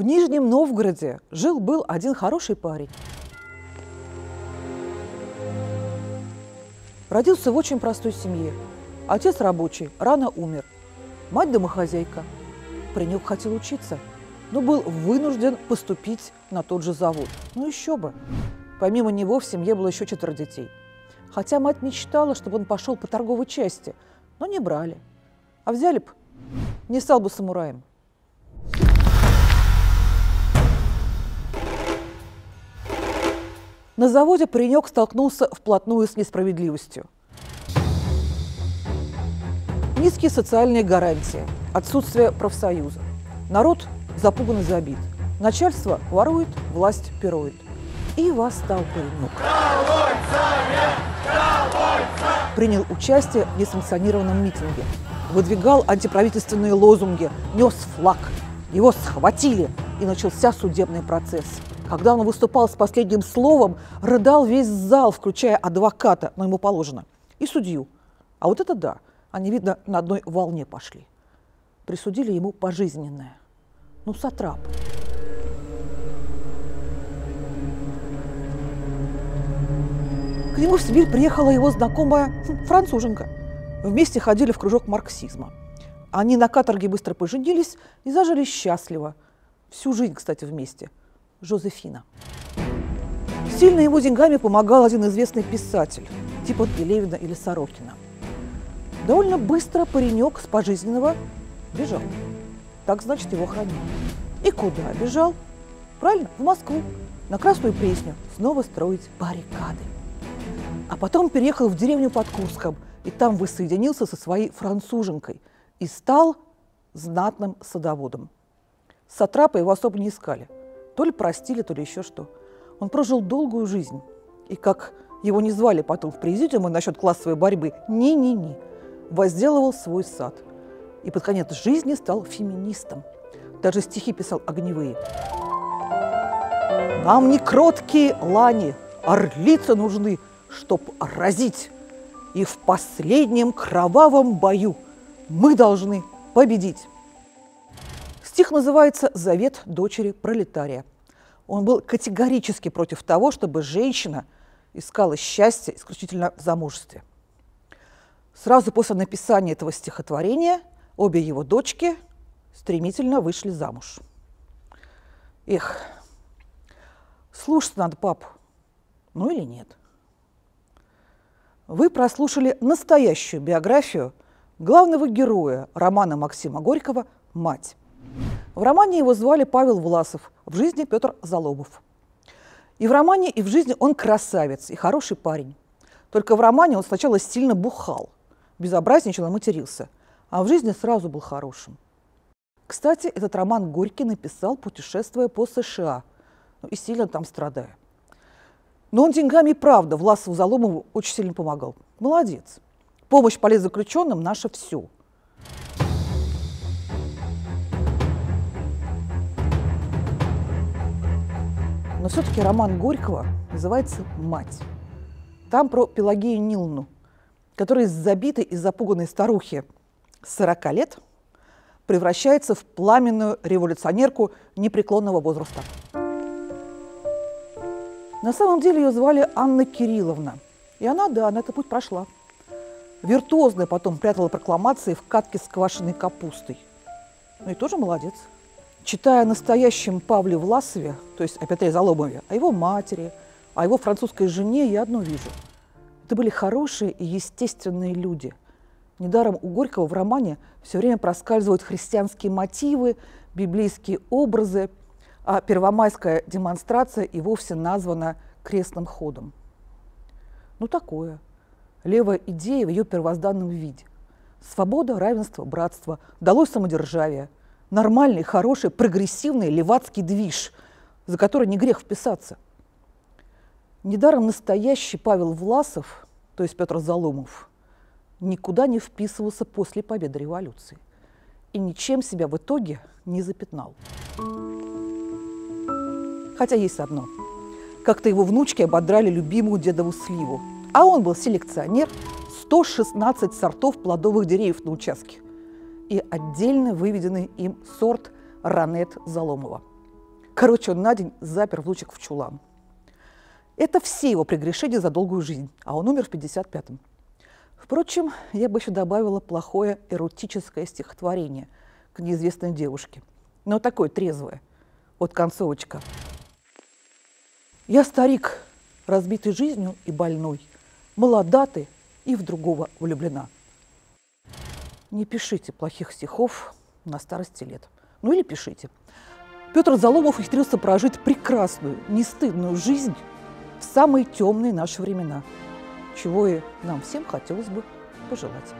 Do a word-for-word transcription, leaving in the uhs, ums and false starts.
В Нижнем Новгороде жил-был один хороший парень. Родился в очень простой семье. Отец рабочий, рано умер. Мать домохозяйка. Паренек хотел учиться, но был вынужден поступить на тот же завод. Ну еще бы. Помимо него в семье было еще четверо детей. Хотя мать мечтала, чтобы он пошел по торговой части, но не брали. А взяли бы, не стал бы самураем. На заводе паренек столкнулся вплотную с несправедливостью. Низкие социальные гарантии, отсутствие профсоюза. Народ запуган и забит. Начальство ворует, власть пирует. И восстал паренек. Принял участие в несанкционированном митинге. Выдвигал антиправительственные лозунги, нес флаг. Его схватили, и начался судебный процесс. Когда он выступал с последним словом, рыдал весь зал, включая адвоката, но ему положено, и судью. А вот это да, они, видно, на одной волне пошли. Присудили ему пожизненное. Ну, сатрап. К нему в Сибирь приехала его знакомая француженка. Вместе ходили в кружок марксизма. Они на каторге быстро поженились и зажили счастливо. Всю жизнь, кстати, вместе. Жозефина. Сильно его деньгами помогал один известный писатель, типа Пелевина или Сорокина. Довольно быстро паренек с пожизненного бежал. Так, значит, его хранили. И куда бежал? Правильно, в Москву. На Красную Пресню снова строить баррикады. А потом переехал в деревню под Курском, и там воссоединился со своей француженкой и стал знатным садоводом. Сатрапа его особо не искали. То ли простили, то ли еще что. Он прожил долгую жизнь. И как его не звали потом в президиум и насчет классовой борьбы, не-не-не, возделывал свой сад. И под конец жизни стал феминистом. Даже стихи писал огневые. «Нам не кроткие лани, орлицы нужны, чтоб разить. И в последнем кровавом бою мы должны победить». Стих называется «Завет дочери пролетария». Он был категорически против того, чтобы женщина искала счастье исключительно в замужестве. Сразу после написания этого стихотворения обе его дочки стремительно вышли замуж. Эх, слушаться надо, пап, ну или нет? Вы прослушали настоящую биографию главного героя романа Максима Горького «Мать». В романе его звали Павел Власов, в жизни Петр Заломов. И в романе, и в жизни он красавец, и хороший парень. Только в романе он сначала сильно бухал, безобразничал и матерился, а в жизни сразу был хорошим. Кстати, этот роман Горький написал, путешествуя по США, ну и сильно там страдая. Но он деньгами, правда, Власову, Заломову очень сильно помогал. Молодец. Помощь политзаключенным – наше все. Но все-таки роман Горького называется «Мать». Там про Пелагею Нилну, которая из забитой и запуганной старухи сорока лет превращается в пламенную революционерку непреклонного возраста. На самом деле ее звали Анна Кирилловна. И она, да, на этот путь прошла. Виртуозно потом прятала прокламации в катке с квашеной капустой. Ну и тоже молодец. Читая о настоящем Павле Власове, то есть о Петре Заломове, о его матери, о его французской жене, я одно вижу. Это были хорошие и естественные люди. Недаром у Горького в романе все время проскальзывают христианские мотивы, библейские образы, а первомайская демонстрация и вовсе названа крестным ходом. Ну такое. Левая идея в ее первозданном виде. Свобода, равенство, братство, далось самодержавие. Нормальный, хороший, прогрессивный левацкий движ, за который не грех вписаться. Недаром настоящий Павел Власов, то есть Петр Заломов, никуда не вписывался после победы революции и ничем себя в итоге не запятнал. Хотя есть одно. Как-то его внучки ободрали любимую дедову сливу, а он был селекционер сто шестнадцать сортов плодовых деревьев на участке и отдельно выведенный им сорт Ранет Заломова. Короче, он на день запер внучек в чулан. Это все его прегрешения за долгую жизнь, а он умер в пятьдесят пятом. Впрочем, я бы еще добавила плохое эротическое стихотворение к неизвестной девушке, но такое трезвое. Вот концовочка. Я старик, разбитый жизнью и больной, молода ты и в другого влюблена. Не пишите плохих стихов на старости лет. Ну или пишите. Петр Заломов ухитрился прожить прекрасную, нестыдную жизнь в самые темные наши времена, чего и нам всем хотелось бы пожелать.